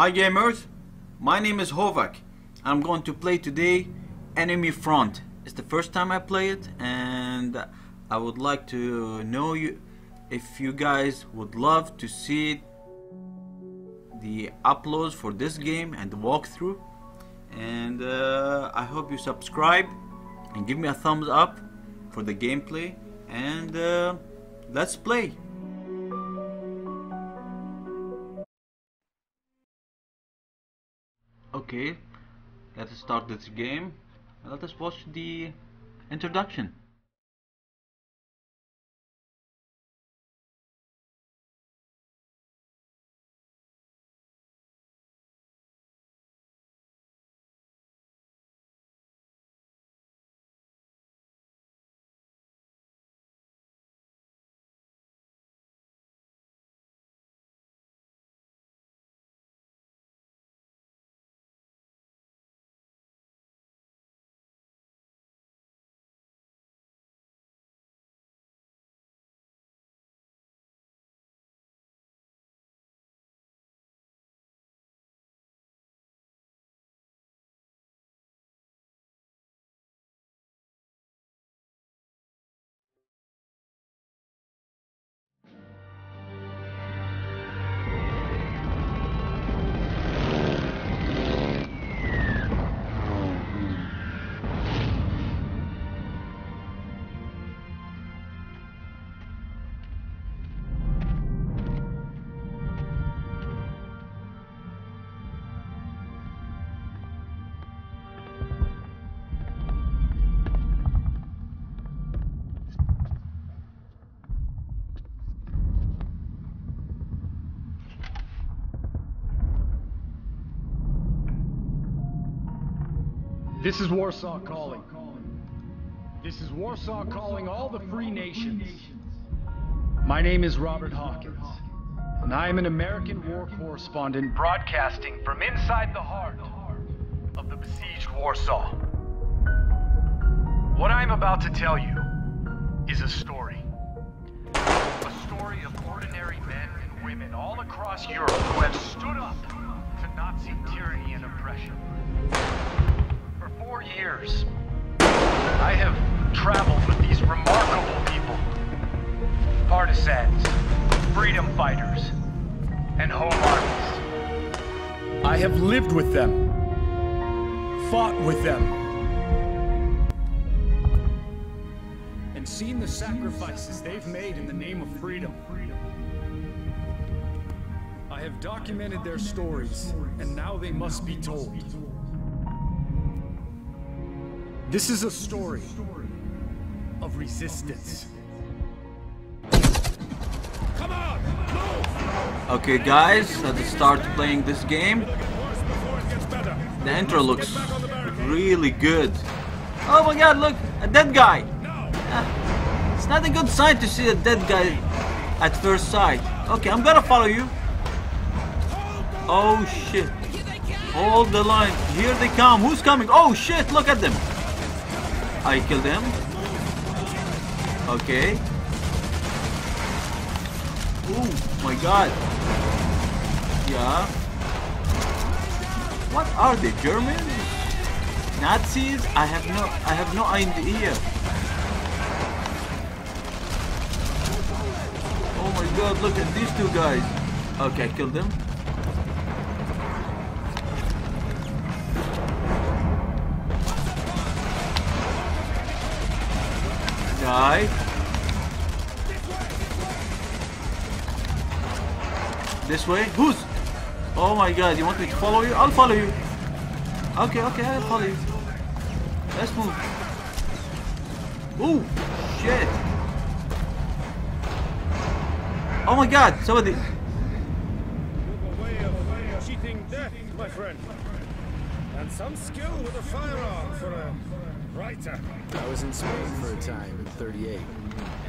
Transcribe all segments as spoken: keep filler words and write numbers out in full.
Hi gamers, my name is Hovac. I'm going to play today Enemy Front. It's the first time I play it and I would like to know you if you guys would love to see the uploads for this game and the walkthrough, and uh, I hope you subscribe and give me a thumbs up for the gameplay, and uh, let's play. Okay, let's start this game. Let us watch the introduction. This is Warsaw calling. This is Warsaw calling all the free nations. My name is Robert Hawkins, and I am an American war correspondent broadcasting from inside the heart of the besieged Warsaw. What I am about to tell you is a story. A story of ordinary men and women all across Europe who have stood up to Nazi tyranny and oppression. For years, I have traveled with these remarkable people, partisans, freedom fighters, and home armies. I have lived with them, fought with them, and seen the sacrifices they've made in the name of freedom. I have documented their stories, and now they must be told. This is a story of resistance. Come on, move! Okay guys, let's start playing this game. The intro looks really good. Oh my god, look! A dead guy! Uh, it's not a good sign to see a dead guy at first sight. Okay, I'm gonna follow you. Oh shit. Hold the line. Here they come. Who's coming? Oh shit, look at them. I killed him. Okay. Oh my god. Yeah. What are they? Germans? Nazis? I have no I have no idea. Oh my god, look at these two guys. Okay, I killed them. Die. This way? Who's? Oh my god, you want me to follow you? I'll follow you. Okay, okay, I'll follow you. Let's move. Ooh, shit. Oh my god, somebody. Cheating death, my friend. And some skill with a firearm for a... writer. I was in Spain for a time in thirty-eight,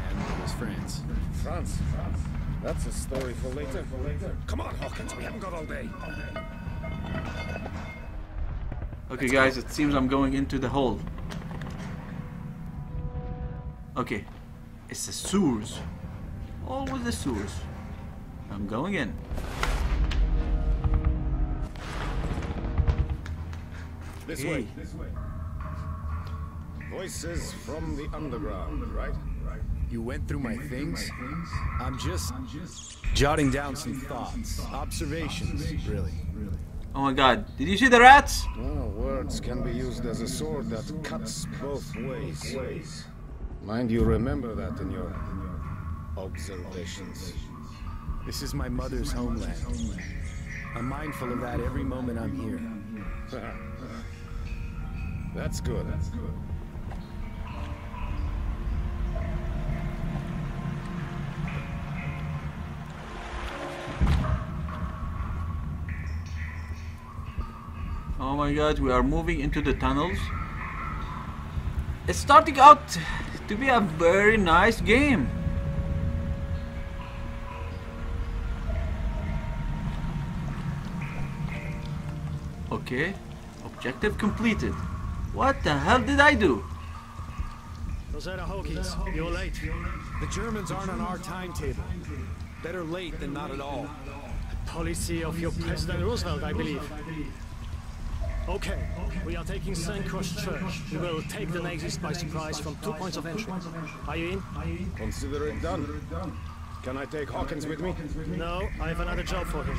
and it was France. France? France? That's a story for later. For later. Come on, Hawkins, we haven't got all day. All day. Okay, guys, it seems I'm going into the hole. Okay, it's the sewers. Always the sewers. I'm going in. This way. This way. Voices from the underground, right? Right. You went through my things? I'm just jotting down some thoughts. Observations, really. Oh my god, did you see the rats? No, words can be used as a sword that cuts both ways. Mind you, remember that in your observations. This is my mother's homeland. I'm mindful of that every moment I'm here. That's good. That's good. Oh my god, we are moving into the tunnels. It's starting out to be a very nice game. Okay, objective completed. What the hell did I do? Cosera Hawkins, you're late. The Germans aren't on our timetable. Better late than not at all. The policy of your President Roosevelt, I believe. Okay, we are taking Saint Cross Church. We will take the Nazis by surprise from two points of entry. Are you in? Consider it done. Can I take Hawkins with me? No, I have another job for him.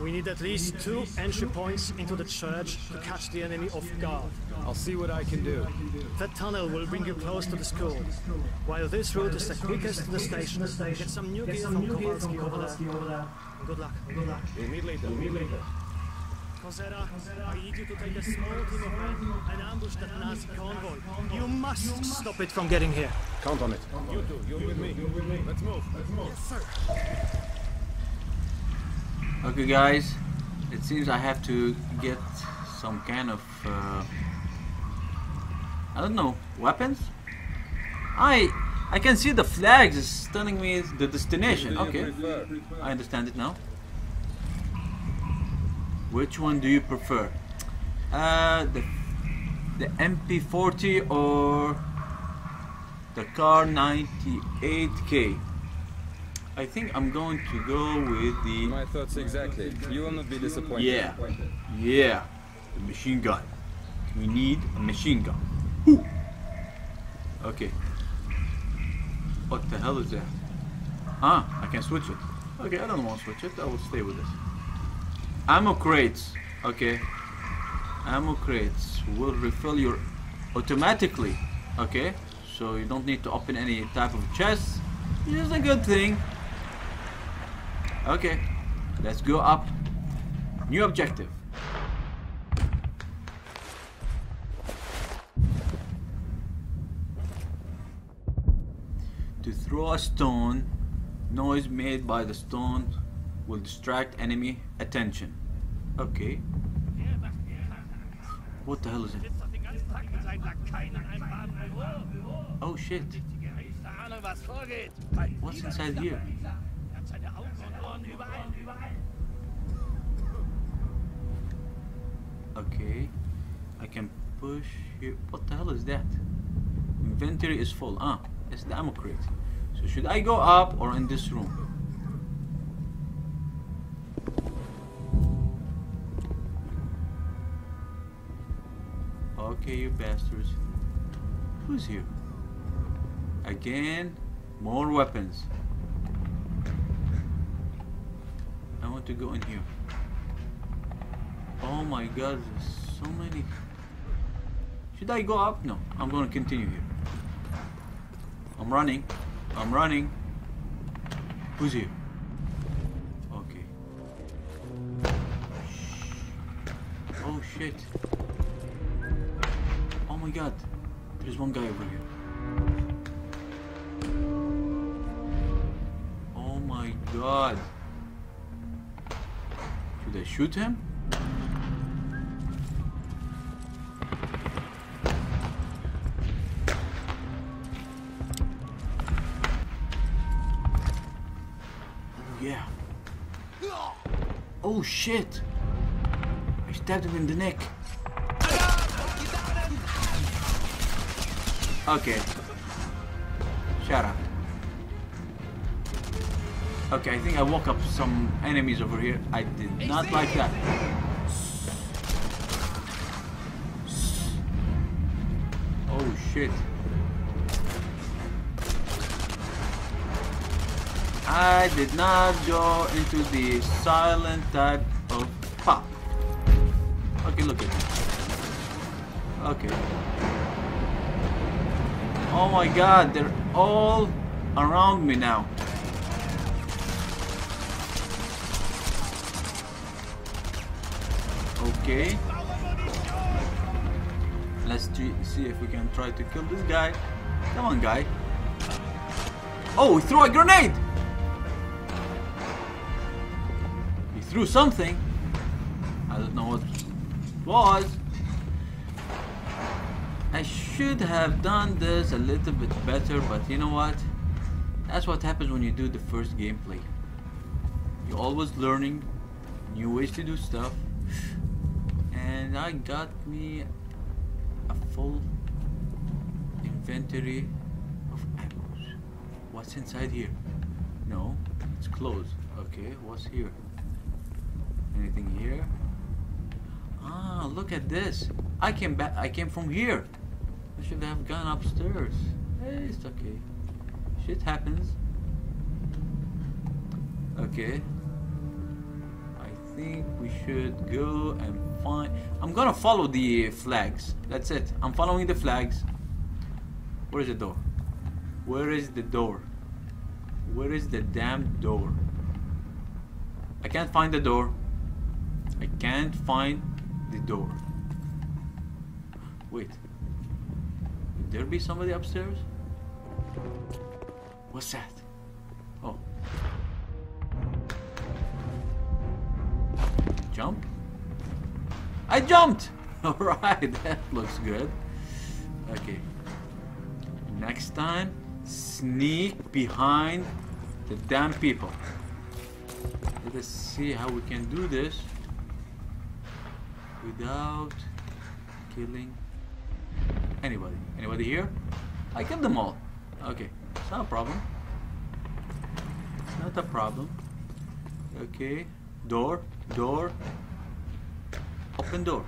We need at least two entry points into the church to catch the enemy off guard. I'll see what I can do. That tunnel will bring you close to the school. While this route is the quickest to the station, get some new gear from Kovalsky over there. Good luck. Good luck. We'll meet later. We'll meet later. Cosera, I need you to take a small team of men and ambush that Nazi convoy. You must stop it from getting here. Count on it. You do. You with me. You with me. Let's move. Let's move. Yes, sir. Okay, guys. It seems I have to get some kind of uh, I don't know weapons. I I can see the flags is telling me the destination. Okay, I understand it now. Which one do you prefer? Uh, the the M P forty or the Kar ninety-eight K? I think I'm going to go with the... My thoughts exactly. You will not be disappointed. Yeah, yeah. The machine gun. We need a machine gun. Ooh. Okay. What the hell is that? Ah, I can switch it. Okay, I don't want to switch it. I will stay with this. Ammo crates, okay. Ammo crates will refill your automatically, okay. So you don't need to open any type of chest. It is a good thing. Okay, let's go up. New objective. To throw a stone, noise made by the stone will distract enemy attention. Okay. What the hell is it? Oh shit. What's inside here? Okay. I can push here. What the hell is that? Inventory is full. Ah, it's the ammo crate. So should I go up or in this room? Okay, you bastards. Who's here? Again, more weapons. I want to go in here. Oh my god, there's so many. Should I go up? No, I'm gonna continue here. I'm running. I'm running. Who's here? Okay. Oh shit. Oh my god, there's one guy over here. Oh my god. Should I shoot him? Oh yeah. Oh shit. I stabbed him in the neck. Okay. Shut up. Okay, I think I woke up some enemies over here. I did not like that. shit. I did not go into the silent type of pop. Okay, look at me. Okay. Oh my god, they're all around me now. Okay. Let's see if we can try to kill this guy. Come on, guy. Oh, he threw a grenade! He threw something. I don't know what it was. I should have done this a little bit better, but you know what? That's what happens when you do the first gameplay. You're always learning new ways to do stuff. And I got me a full inventory of ammo. What's inside here? No, it's closed. Okay, what's here? Anything here? Ah, look at this. I came back. I came from here. I should have gone upstairs. Hey, it's okay. Shit happens. Okay. I think we should go and find. I'm gonna follow the flags. That's it. I'm following the flags. Where is the door? Where is the door? Where is the damn door? I can't find the door. I can't find the door. Wait. Would there be somebody upstairs? What's that? Oh. Jump? I jumped! Alright, that looks good. Okay. Next time, sneak behind the damn people. Let us see how we can do this without killing anybody. Anybody here? I killed them all. Okay, it's not a problem. It's not a problem. Okay, door, door, open door.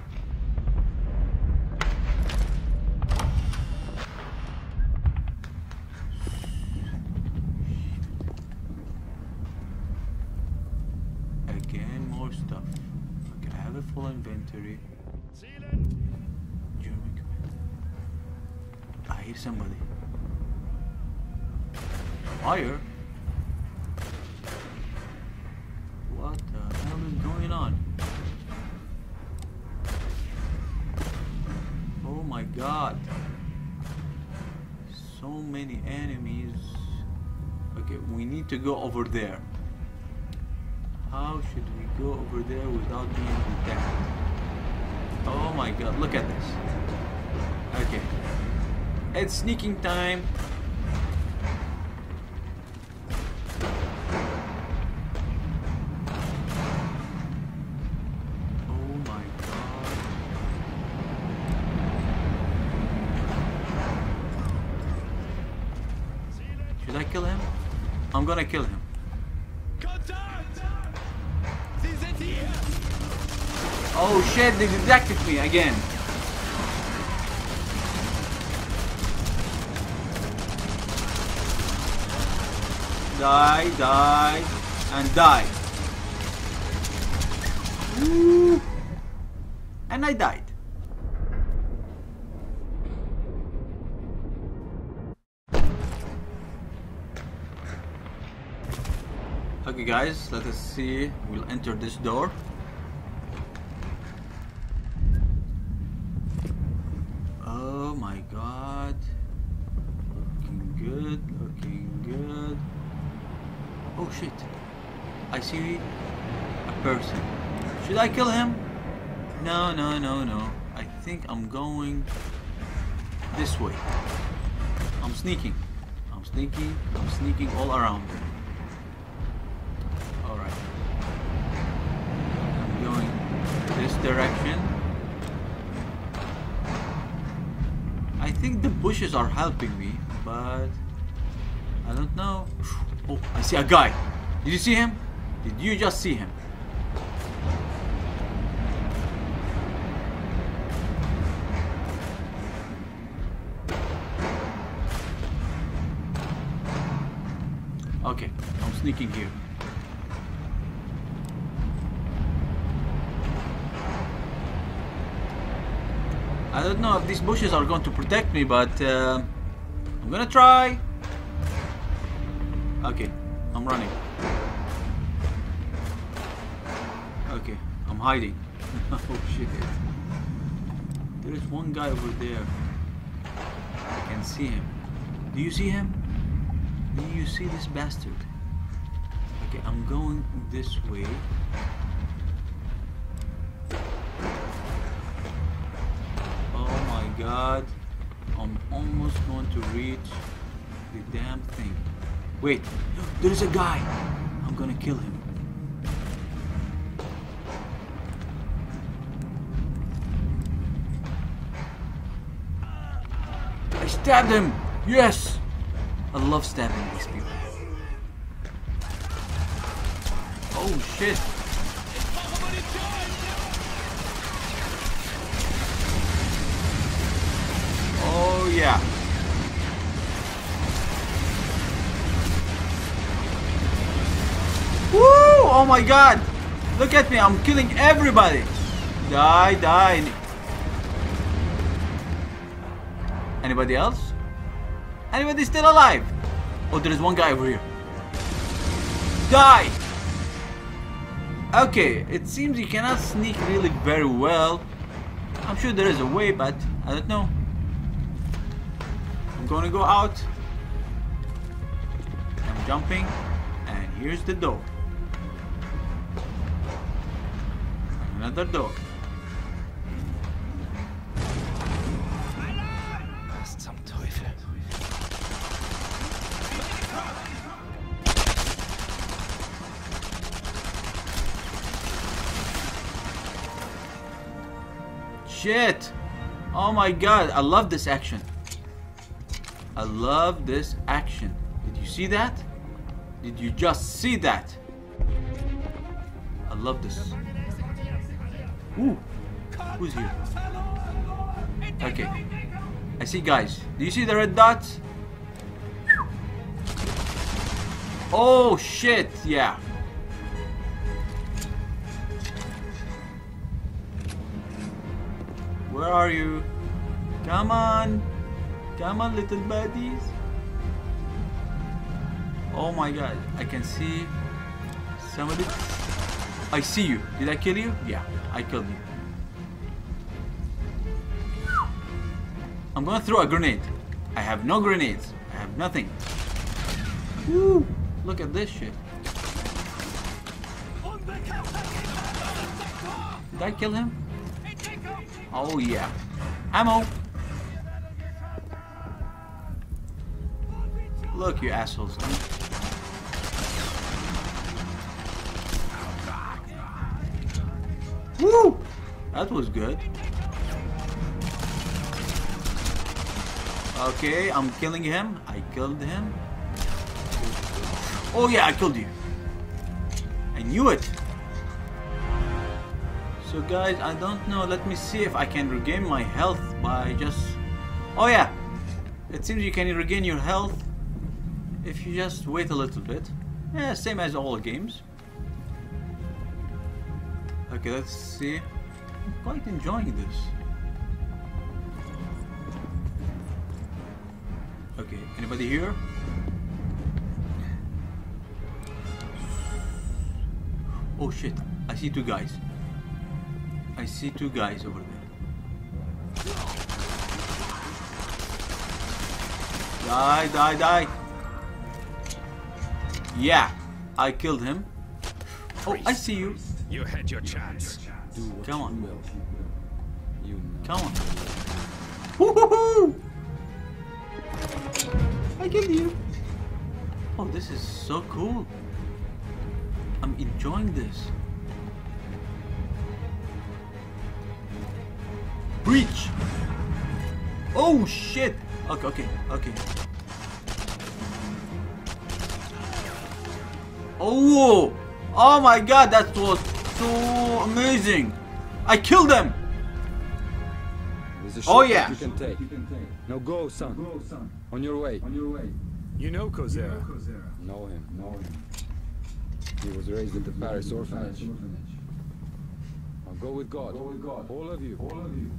Again, more stuff. Okay, I have a full inventory. I hear somebody. Fire? What the hell is going on? Oh my god. So many enemies. Okay, we need to go over there. How should we go over there without being detected? Oh my god, look at this. Okay. It's sneaking time. Oh my god. Should I kill him? I'm gonna kill him. Oh shit, they detected me again. Die, die, and die. Ooh. And I died. Okay guys, let us see. We'll enter this door. Oh my god. Looking good, looking good. Oh shit, I see a person. Should I kill him? No, no, no, no. I think I'm going this way. I'm sneaking. I'm sneaking. I'm sneaking all around. Alright. I'm going this direction. I think the bushes are helping me, but I don't know. Oh, I see a guy. Did you see him? Did you just see him? Okay, I'm sneaking here. I don't know if these bushes are going to protect me, but uh, I'm gonna try. Okay, I'm running. Okay, I'm hiding. Oh shit. There is one guy over there. I can see him. Do you see him? Do you see this bastard? Okay, I'm going this way. Oh my god. I'm almost going to reach the damn thing. Wait, there is a guy. I'm gonna kill him. I stabbed him. Yes. I love stabbing these people. Oh shit. Oh yeah. Woo! Oh my god! Look at me, I'm killing everybody! Die, die. Anybody else? Anybody still alive? Oh, there is one guy over here. Die! Okay, it seems you cannot sneak really very well. I'm sure there is a way, but I don't know. I'm gonna go out. I'm jumping, and here's the door. Another door. Shit! Oh my god, I love this action. I love this action. Did you see that? Did you just see that? I love this. Ooh, who's here? Okay, I see guys. Do you see the red dots? Oh shit, yeah. Where are you? Come on! Come on, little buddies! Oh my god, I can see somebody. I see you. Did I kill you? Yeah, I killed you. I'm gonna throw a grenade. I have no grenades. I have nothing. Woo! Look at this shit. Did I kill him? Oh yeah. Ammo! Look, you assholes. Woo! That was good. Okay, I'm killing him. I killed him. Oh yeah, I killed you. I knew it. So guys, I don't know, let me see if I can regain my health by just... Oh yeah! It seems you can regain your health if you just wait a little bit. Yeah, same as all games. Okay, let's see. I'm quite enjoying this. Okay, anybody here? Oh shit, I see two guys. I see two guys over there. Die, die, die. Yeah, I killed him. Oh, I see you. You had your chance. Come on. Come on. Woohoo! I killed you. Oh, this is so cool. I'm enjoying this. Breach! Oh shit! Okay, okay, okay. Oh! Oh my god, that was so amazing! I killed them! Oh yeah! You can take. Now go, son. Go, son. On your way. On your way. You know Cosera? Know him, know him. He was raised at the Paris orphanage. I'll go with God. Go with God. All of you. All of you.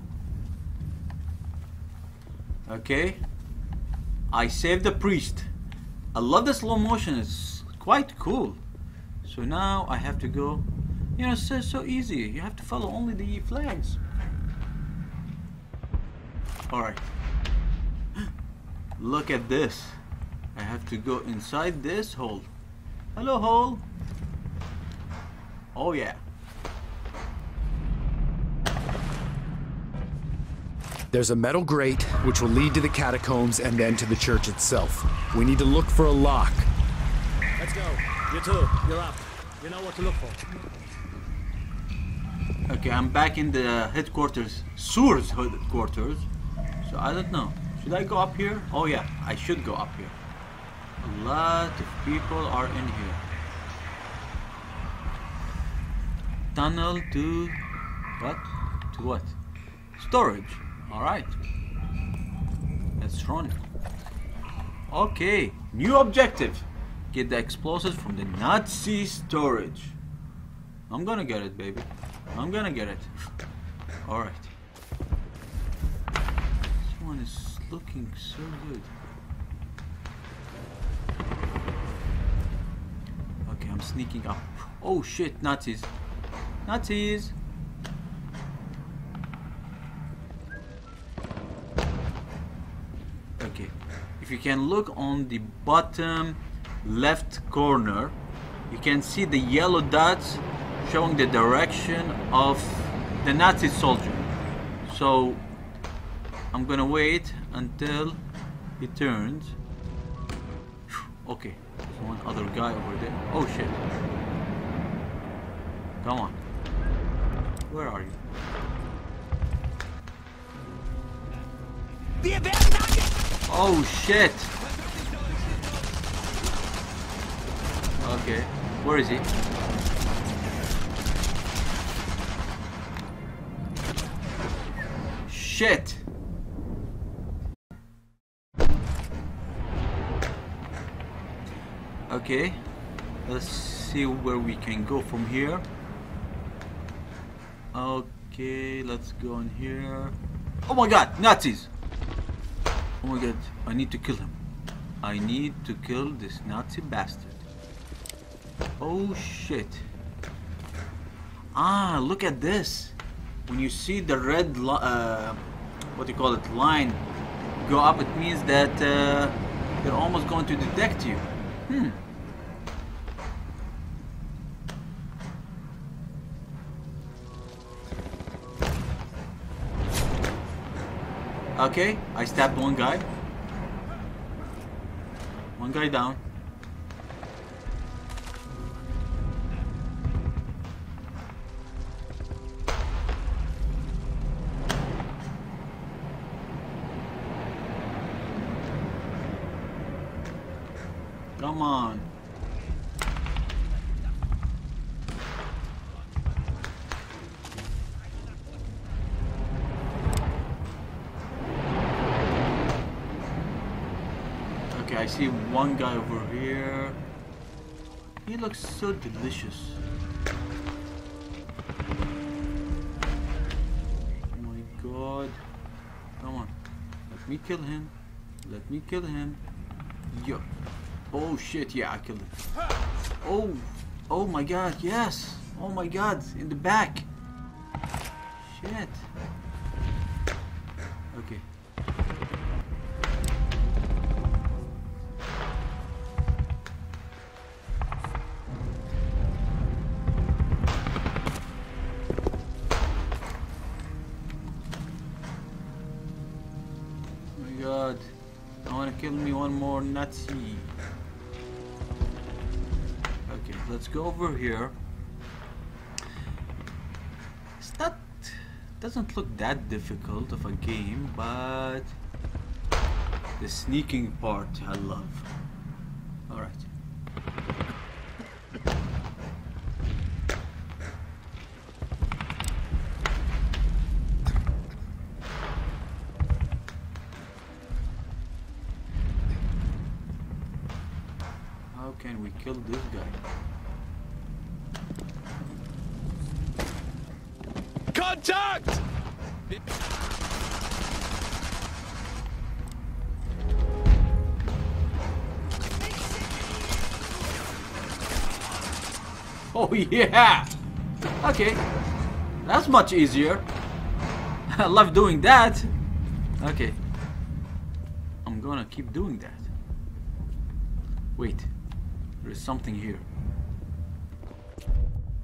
Okay. I saved the priest. I love the slow motion. It's quite cool. So now I have to go. You know, it's so, so easy. You have to follow only the flags. Alright. Look at this. I have to go inside this hole. Hello, hole. Oh, yeah. There's a metal grate which will lead to the catacombs and then to the church itself. We need to look for a lock. Let's go. You too. You're up. You know what to look for. Okay, I'm back in the headquarters. Sour's headquarters. So I don't know. Should I go up here? Oh yeah, I should go up here. A lot of people are in here. Tunnel to... what? To what? Storage. Alright. Let's run it. Okay, new objective. Get the explosives from the Nazi storage. I'm gonna get it, baby. I'm gonna get it. Alright. This one is looking so good. Okay, I'm sneaking up. Oh shit, Nazis. Nazis! Okay, if you can look on the bottom left corner, you can see the yellow dots showing the direction of the Nazi soldier. So I'm gonna wait until he turns. Okay, there's one other guy over there. Oh shit. Come on. Where are you? Oh shit! Okay, where is he? Shit! Okay, let's see where we can go from here. Okay, let's go in here. Oh my god, Nazis! Oh my god, I need to kill him. I need to kill this Nazi bastard. Oh shit. Ah, look at this. When you see the red, uh, what do you call it, line go up, it means that uh, they're almost going to detect you. Hmm. Okay, I stabbed one guy. One guy down. Come on. I see one guy over here. He looks so delicious. Oh my god. Come on. Let me kill him. Let me kill him. Yo. Oh shit, yeah, I killed him. Oh. Oh my god, yes. Oh my god, in the back. Shit. Okay. More Nazi. Okay, let's go over here. It's not, doesn't look that difficult of a game, but the sneaking part I love. All right. how can we kill this guy? Contact! Oh yeah! Okay, that's much easier. I love doing that. Okay, I'm gonna keep doing that. Wait, there is something here.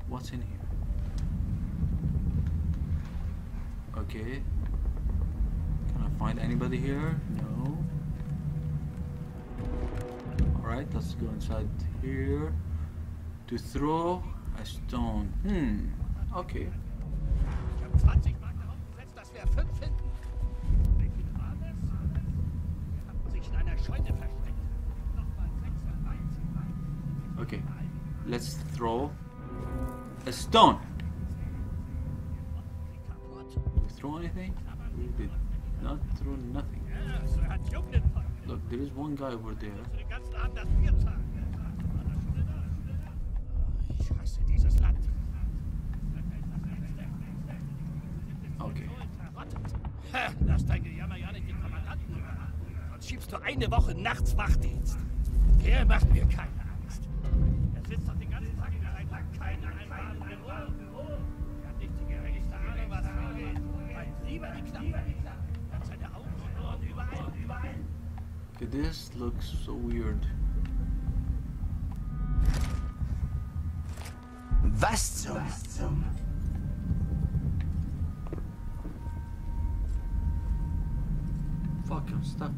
What's in here? Okay, can I find anybody here? No. Alright, let's go inside here. To throw a stone. Hmm, okay. Okay, let's throw a stone. Did we throw anything? We did not throw nothing. Look, there is one guy over there. Okay. Lass dein Gejammer ja nicht den Kommandanten hören. Sonst schiebst du eine Woche nachts Wachdienst. Der macht mir keine Angst. Er sitzt doch den ganzen Tag in der Reihe, keine Einwand im Büro. Er hat nicht die geringste Ahnung, was vorgeht. Weil lieber die Klappe. Er hat seine Augen und Ohren überall, überall. Okay, this looks so weird. Was zum? Was zum? Fuck, I'm stuck.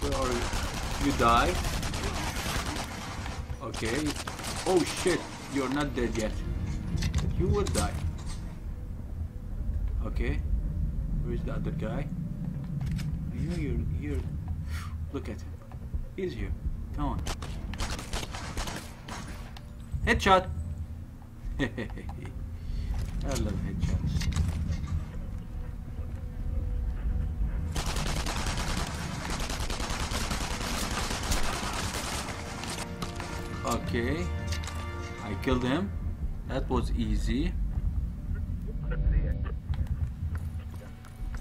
Where are you? You die. Okay. Oh shit, you're not dead yet. You will die. Okay. Where is the other guy? I know you're here. Look at him. He's here. Come on. Headshot! I love headshots. Okay. I killed him. That was easy.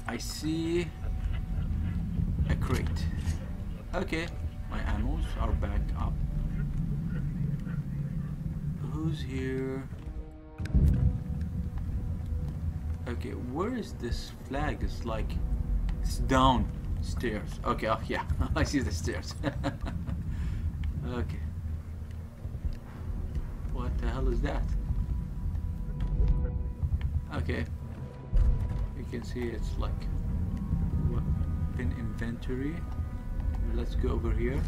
I see a crate. Okay, my animals are back up. Who's here? Okay, where is this flag? It's like, it's downstairs. Okay, oh yeah, I see the stairs. Okay. What the hell is that? Okay. You can see it's like, weapon inventory. Let's go over here.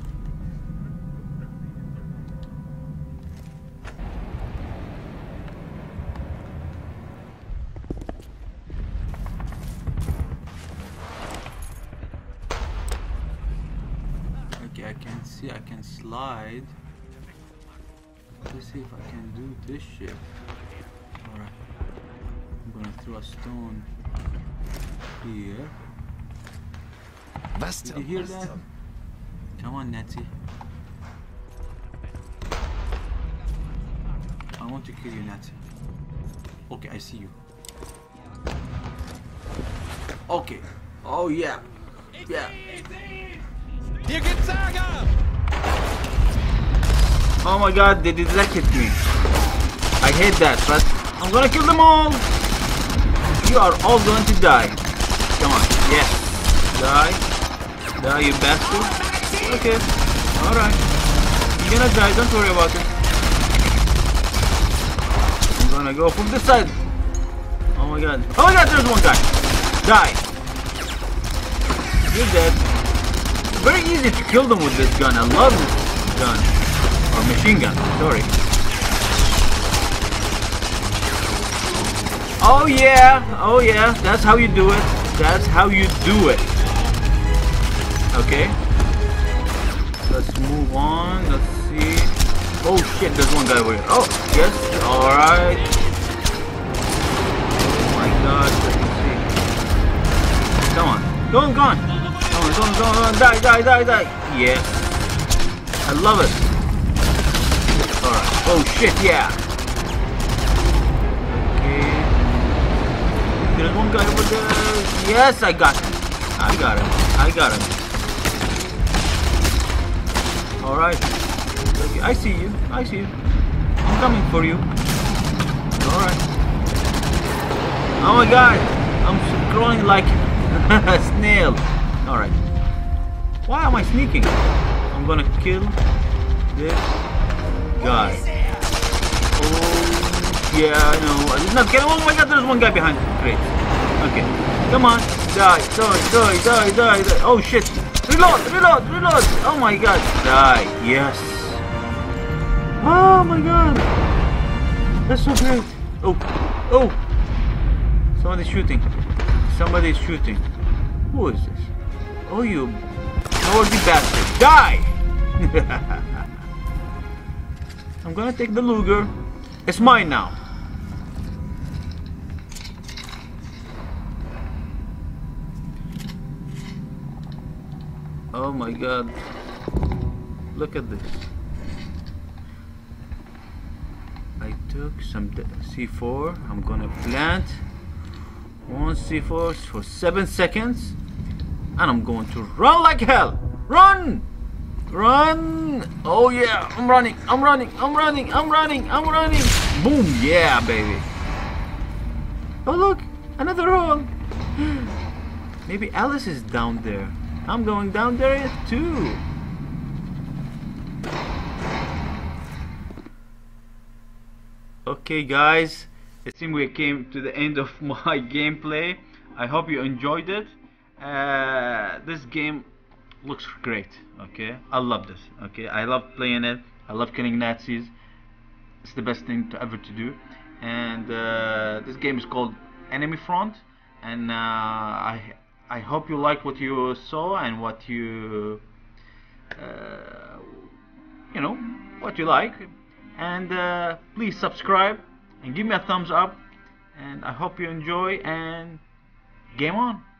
Okay, I can see I can slide. Let's see if I can do this shit. Alright. I'm gonna throw a stone here. Did you hear that? Come on, Nazi. I want to kill you, Nazi. Okay, I see you. Okay. Oh, yeah. Yeah. Here gets Saga! Oh my god, they detected me. I hate that, but I'm gonna kill them all. You are all going to die. Come on. Yes. Die. Die, you bastard. Okay, alright. You're gonna die, don't worry about it. I'm gonna go from this side. Oh my god. Oh my god, there's one guy. Die. You're dead. Very easy to kill them with this gun. I love this gun. Or machine gun, sorry. Oh yeah, oh yeah. That's how you do it. That's how you do it. Okay. Let's move on, let's see. Oh shit, there's one guy over here. Oh, yes, alright. Oh my god, let me see. Come on. Go on, go on. Go on, go on, go on, go on. Die, die, die, die. Yeah. I love it. Alright. Oh shit, yeah. Okay. There's one guy over there. Yes, I got him. I got him. I got him. Alright. Okay, I see you. I see you. I'm coming for you. Alright. Oh my god. I'm crawling like a snail. Alright. Why am I sneaking? I'm gonna kill this guy. Oh, yeah, I know. I did not get. Oh my god, there's one guy behind. Great. Okay. Come on. Die, die, die, die, die, die. Oh shit. Reload, reload, reload. Oh my god. Die. Yes. Oh my god. That's so great. Oh. Oh. Somebody's shooting. Somebody's shooting. Who is this? Oh, you cowardly bastard. Die! I'm gonna take the Luger. It's mine now. Oh my god. Look at this. I took some C four. I'm gonna plant one C four for seven seconds, and I'm going to run like hell. Run, run! Oh yeah, I'm running, I'm running, I'm running, I'm running, I'm running. Boom! Yeah, baby. Oh look, another hole. Maybe Alice is down there. I'm going down there too. Okay, guys. It seems we came to the end of my gameplay. I hope you enjoyed it. Uh, this game looks great. Okay, I love this. Okay, I love playing it. I love killing Nazis. It's the best thing to ever to do. And uh, this game is called Enemy Front. And uh, I I hope you liked what you saw and what you uh, you know what you like. And uh, please subscribe. And give me a thumbs up, and I hope you enjoy, and game on.